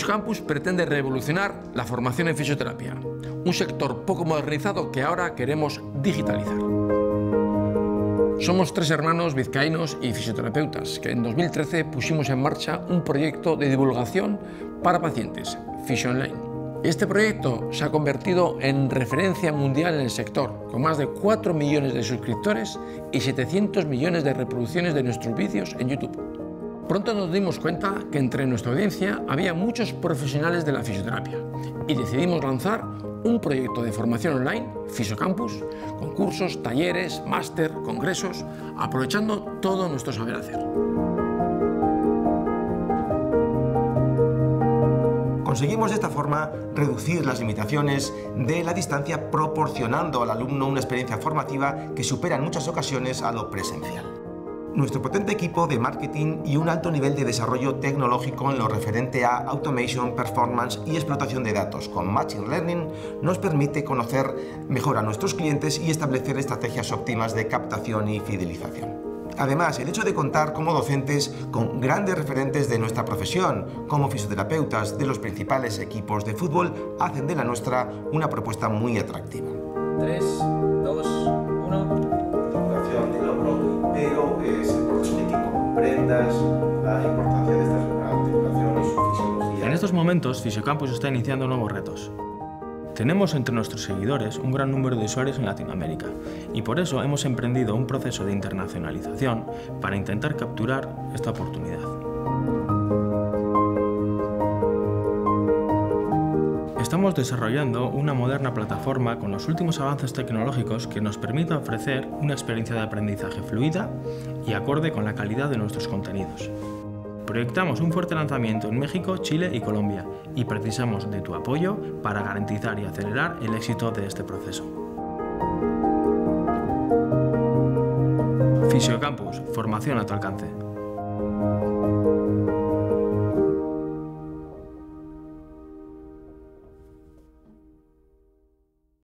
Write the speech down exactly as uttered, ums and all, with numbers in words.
FisioCampus pretende revolucionar la formación en fisioterapia, un sector poco modernizado que ahora queremos digitalizar. Somos tres hermanos vizcaínos y fisioterapeutas que en dos mil trece pusimos en marcha un proyecto de divulgación para pacientes, FisioOnline. Este proyecto se ha convertido en referencia mundial en el sector, con más de cuatro millones de suscriptores y setecientos millones de reproducciones de nuestros vídeos en YouTube. Pronto nos dimos cuenta que entre nuestra audiencia había muchos profesionales de la fisioterapia y decidimos lanzar un proyecto de formación online, FisioCampus, con cursos, talleres, máster, congresos, aprovechando todo nuestro saber hacer. Conseguimos de esta forma reducir las limitaciones de la distancia, proporcionando al alumno una experiencia formativa que supera en muchas ocasiones a lo presencial. Nuestro potente equipo de marketing y un alto nivel de desarrollo tecnológico en lo referente a automation, performance y explotación de datos con Machine Learning nos permite conocer mejor a nuestros clientes y establecer estrategias óptimas de captación y fidelización. Además, el hecho de contar como docentes con grandes referentes de nuestra profesión, como fisioterapeutas de los principales equipos de fútbol, hacen de la nuestra una propuesta muy atractiva. tres, dos, uno... Educación del hombro, pero es el proceso que comprendas la importancia de estas articulaciones, su fisiología. En estos momentos, FisioCampus está iniciando nuevos retos. Tenemos entre nuestros seguidores un gran número de usuarios en Latinoamérica y por eso hemos emprendido un proceso de internacionalización para intentar capturar esta oportunidad. Estamos desarrollando una moderna plataforma con los últimos avances tecnológicos que nos permite ofrecer una experiencia de aprendizaje fluida y acorde con la calidad de nuestros contenidos. Proyectamos un fuerte lanzamiento en México, Chile y Colombia y precisamos de tu apoyo para garantizar y acelerar el éxito de este proceso. FisioCampus, formación a tu alcance.